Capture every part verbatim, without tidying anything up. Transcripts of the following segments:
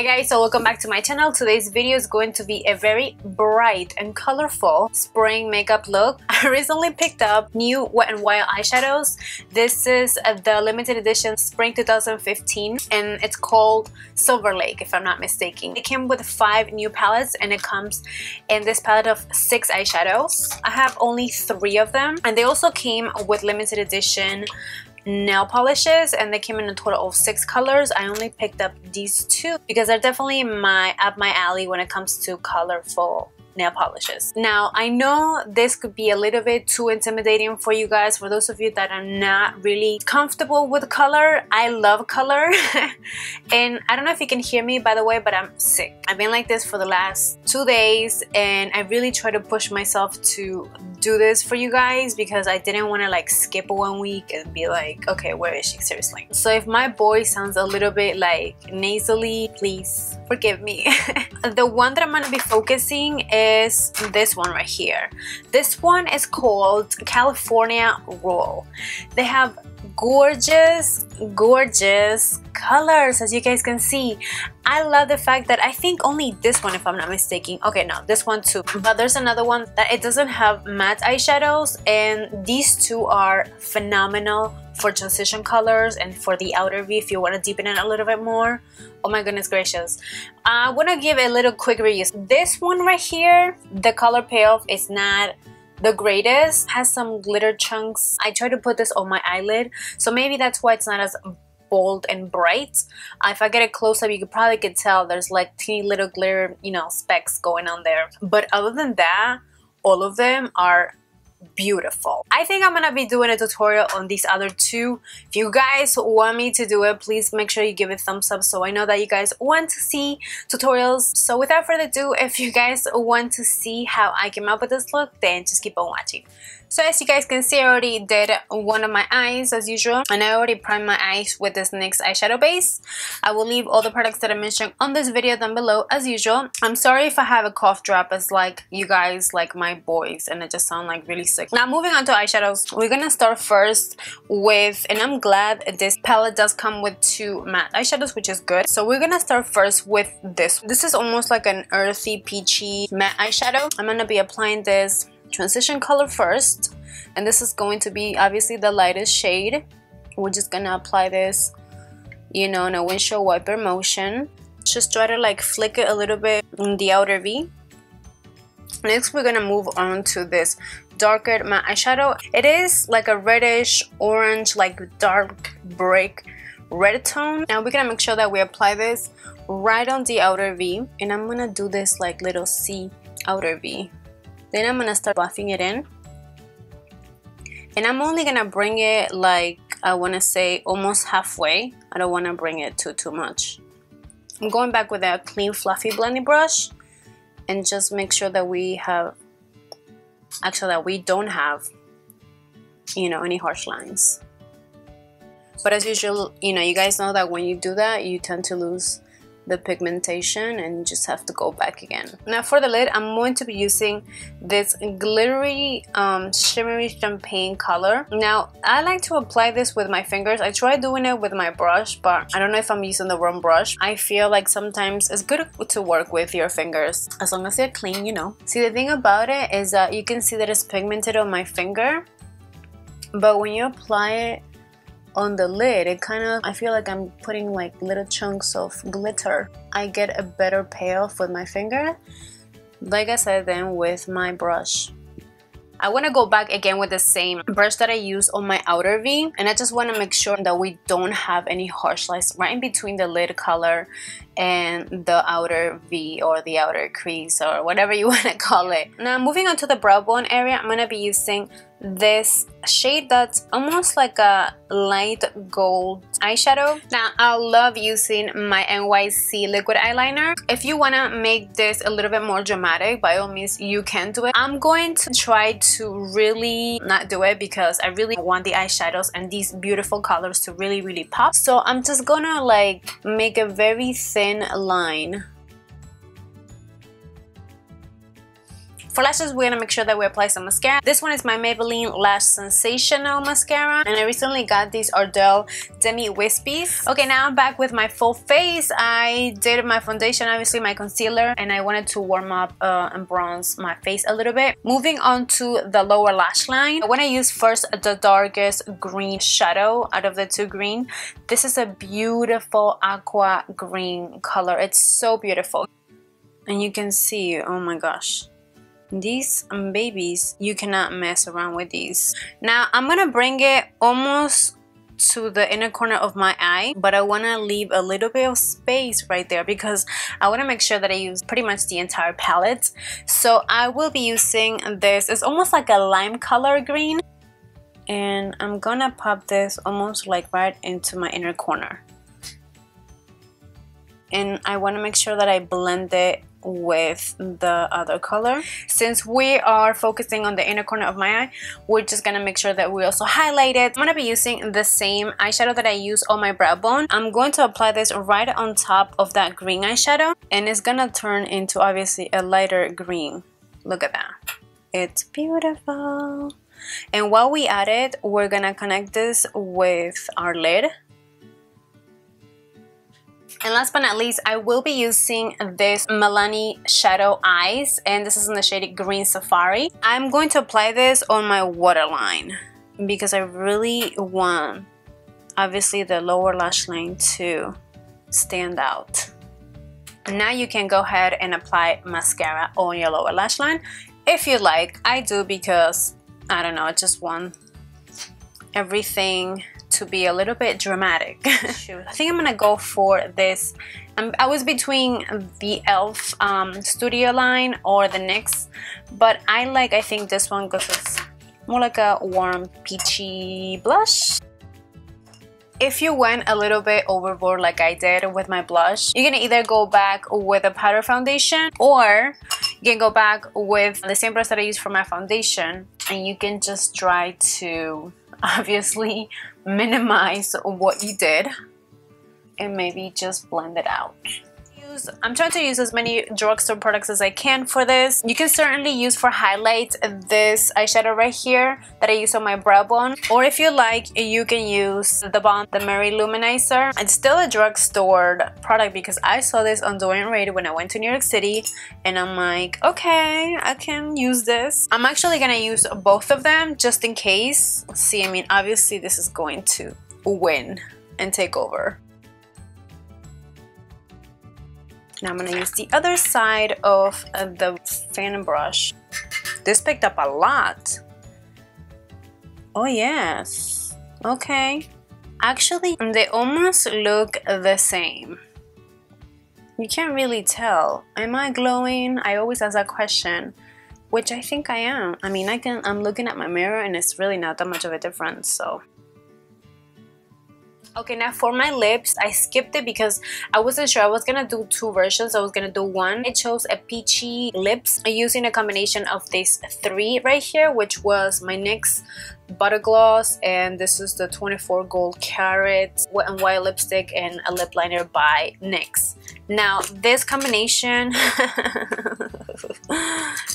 Hi guys, so welcome back to my channel. Today's video is going to be a very bright and colorful spring makeup look. I recently picked up new Wet n Wild eyeshadows. This is the limited edition spring two thousand fifteen and it's called Silver Lake, if I'm not mistaken. It came with five new palettes and it comes in this palette of six eyeshadows. I have only three of them and they also came with limited edition nail polishes and they came in a total of six colors. I only picked up these two because they're definitely my up my alley when it comes to colorful nail polishes. Now, I know this could be a little bit too intimidating for you guys, for those of you that are not really comfortable with color. I love color and I don't know if you can hear me, by the way, but I'm sick. I've been like this for the last two days and I really try to push myself to do this for you guys because I didn't want to like skip one week and be like, okay, where is she? Seriously. So if my voice sounds a little bit like nasally, please forgive me. The one that I'm going to be focusing is is this one right here. This one is called California Roll. They have gorgeous, gorgeous colors, as you guys can see. I love the fact that I think only this one, if I'm not mistaken. Okay, no, this one too. But there's another one that it doesn't have matte eyeshadows, and these two are phenomenal for transition colors and for the outer V if you want to deepen it a little bit more. Oh my goodness gracious. I want to give a little quick review. This one right here, the color payoff is not the greatest. Has some glitter chunks. I try to put this on my eyelid, so maybe that's why it's not as bold and bright. Uh, if I get a close-up, you could probably could tell there's like teeny little glitter, you know, specks going on there. But other than that, all of them are beautiful. I think I'm gonna be doing a tutorial on these other two. If you guys want me to do it, please make sure you give it a thumbs up so I know that you guys want to see tutorials. So without further ado, if you guys want to see how I came up with this look, then just keep on watching. So as you guys can see, I already did one of my eyes as usual, and I already primed my eyes with this NYX eyeshadow base. I will leave all the products that I mentioned on this video down below as usual. I'm sorry if I have a cough drop, as like you guys like my voice and I just sound like really sick. Now moving on to eyeshadows, we're gonna start first with, and I'm glad this palette does come with two matte eyeshadows, which is good. So we're gonna start first with this. This is almost like an earthy peachy matte eyeshadow. I'm gonna be applying this transition color first, and this is going to be obviously the lightest shade. We're just gonna apply this, you know, in a windshield wiper motion. Just try to like flick it a little bit in the outer V. Next we're gonna move on to this darker matte eyeshadow. It is like a reddish orange, like dark brick red tone. Now we're gonna make sure that we apply this right on the outer V, and I'm gonna do this like little C outer V. Then I'm gonna start buffing it in, and I'm only gonna bring it like, I wanna say almost halfway. I don't wanna bring it too too much. I'm going back with a clean fluffy blending brush and just make sure that we have, actually that we don't have, you know, any harsh lines. But as usual, you know, you guys know that when you do that, you tend to lose the pigmentation and you just have to go back again. Now for the lid, I'm going to be using this glittery um, shimmery champagne color. Now I like to apply this with my fingers. I tried doing it with my brush, but I don't know if I'm using the wrong brush. I feel like sometimes it's good to work with your fingers as long as they're clean, you know. See, the thing about it is that you can see that it's pigmented on my finger, but when you apply it on the lid, it kind of, I feel like I'm putting like little chunks of glitter. I get a better payoff with my finger, like I said, than with my brush. I want to go back again with the same brush that I used on my outer V, and I just want to make sure that we don't have any harsh lines right in between the lid color and the outer V or the outer crease or whatever you want to call it. Now moving on to the brow bone area, I'm going to be using this shade that's almost like a light gold eyeshadow. Now I love using my N Y C liquid eyeliner. If you want to make this a little bit more dramatic, by all means you can do it. I'm going to try to really not do it because I really want the eyeshadows and these beautiful colors to really really pop. So I'm just gonna like make a very thin line. For lashes, we're gonna make sure that we apply some mascara. This one is my Maybelline Lash Sensational mascara, and I recently got these Ardell Demi Wispies. Okay, now I'm back with my full face. I did my foundation, obviously my concealer, and I wanted to warm up uh, and bronze my face a little bit. Moving on to the lower lash line, I want to use first the darkest green shadow out of the two green. This is a beautiful aqua green color. It's so beautiful. And you can see, oh my gosh, these babies, you cannot mess around with these. Now I'm going to bring it almost to the inner corner of my eye, but I want to leave a little bit of space right there because I want to make sure that I use pretty much the entire palette. So I will be using this, it's almost like a lime color green, and I'm gonna pop this almost like right into my inner corner, and I want to make sure that I blend it with the other color. Since we are focusing on the inner corner of my eye, we're just gonna make sure that we also highlight it. I'm gonna be using the same eyeshadow that I use on my brow bone. I'm going to apply this right on top of that green eyeshadow, and it's gonna turn into obviously a lighter green. Look at that, it's beautiful. And while we add it, we're gonna connect this with our lid. And last but not least, I will be using this Milani Shadow Eyes, and this is in the shade Green Safari. I'm going to apply this on my waterline because I really want, obviously, the lower lash line to stand out. Now you can go ahead and apply mascara on your lower lash line if you like. I do because, I don't know, I just want everything to be a little bit dramatic. Shoot. I think I'm gonna go for this. I'm, I was between the E L F um, studio line or the N Y X, but I like, I think this one because it's more like a warm peachy blush. If you went a little bit overboard like I did with my blush, you're gonna either go back with a powder foundation, or you can go back with the same brush that I used for my foundation, and you can just try to obviously minimize what you did and maybe just blend it out. I'm trying to use as many drugstore products as I can for this. You can certainly use for highlights this eyeshadow right here that I use on my brow bone, or if you like, you can use the Balm, the Mary Lou Manizer. It's still a drugstore product because I saw this on Dorian Raid when I went to New York City, and I'm like, okay, I can use this. I'm actually gonna use both of them just in case. See, I mean, obviously this is going to win and take over. Now I'm going to use the other side of the fan brush. This picked up a lot. Oh yes. Okay. Actually, they almost look the same. You can't really tell. Am I glowing? I always ask that question, which I think I am. I mean, I can, I'm looking at my mirror and it's really not that much of a difference, so. Okay, now for my lips, I skipped it because I wasn't sure. I was gonna do two versions. I was gonna do one. I chose a peachy lips using a combination of these three right here, which was my N Y X Butter Gloss, and this is the twenty-four Gold Carat Wet n Wild Lipstick and a Lip Liner by N Y X. Now, this combination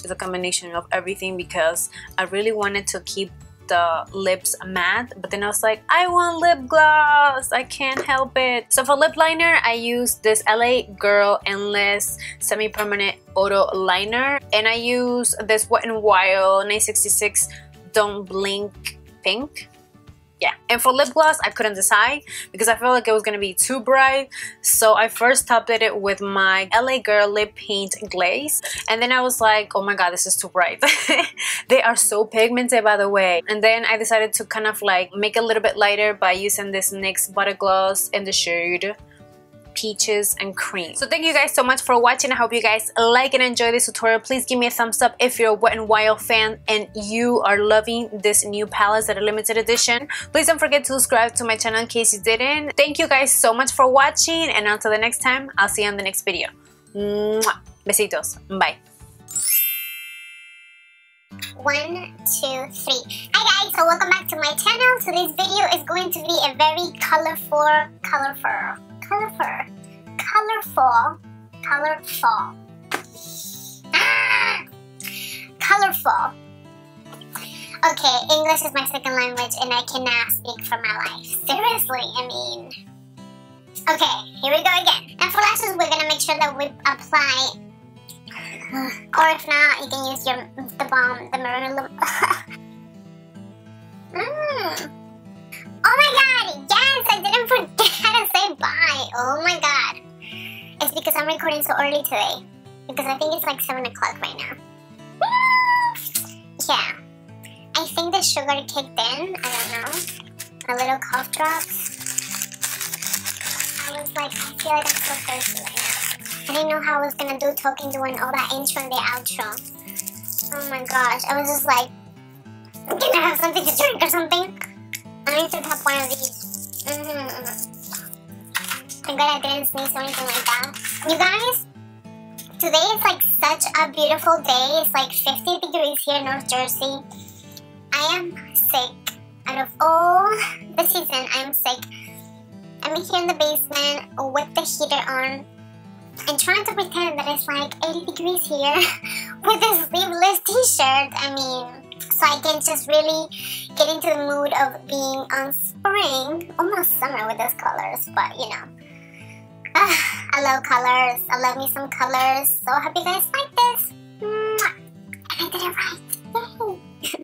is a combination of everything because I really wanted to keep the lips matte, but then I was like, I want lip gloss, I can't help it. So for lip liner, I used this L A Girl Endless Semi-Permanent Auto Liner, and I use this Wet n Wild nine sixty-six Don't Blink Pink. Yeah, and for lip gloss, I couldn't decide because I felt like it was gonna be too bright, so I first topped it with my L A Girl Lip Paint Glaze, and then I was like, oh my god, this is too bright. They are so pigmented, by the way. And then I decided to kind of like make it a little bit lighter by using this N Y X Butter Gloss in the shade Peaches and Cream. So thank you guys so much for watching. I hope you guys like and enjoy this tutorial. Please give me a thumbs up if you're a Wet n Wild fan and you are loving this new palettes that are limited edition. Please don't forget to subscribe to my channel in case you didn't. Thank you guys so much for watching, and until the next time, I'll see you on the next video. Mwah. Besitos. Bye. One, two, three. Hi guys, so welcome back to my channel. So this video is going to be a very colorful, colorful. Colorful, colorful, colorful, ah! colorful. Okay, English is my second language and I cannot speak for my life. Seriously, I mean... Okay, here we go again. And for lashes, we're gonna make sure that we apply... Or if not, you can use your the balm, the Mary Lou... mm. Oh my god, yes! I didn't forget to say bye! Oh my god. It's because I'm recording so early today. Because I think it's like seven o'clock right now. Yeah. I think the sugar kicked in, I don't know. A little cough drops. I was like, I feel like I'm so thirsty right now. I didn't know how I was gonna do talking, doing all that intro and the outro. Oh my gosh, I was just like, can I have something to drink or something? I need to pop one of these. Mm-hmm, mm-hmm. I'm glad I didn't sneeze or anything like that. You guys? Today is like such a beautiful day. It's like fifty degrees here in North Jersey. I am sick. Out of all the season, I am sick. I'm here in the basement with the heater on and trying to pretend that it's like eighty degrees here with a sleeveless t-shirt. I mean, so I can just really get into the mood of being on spring, almost summer with those colors, but you know. I love colors. I love me some colors. So I hope you guys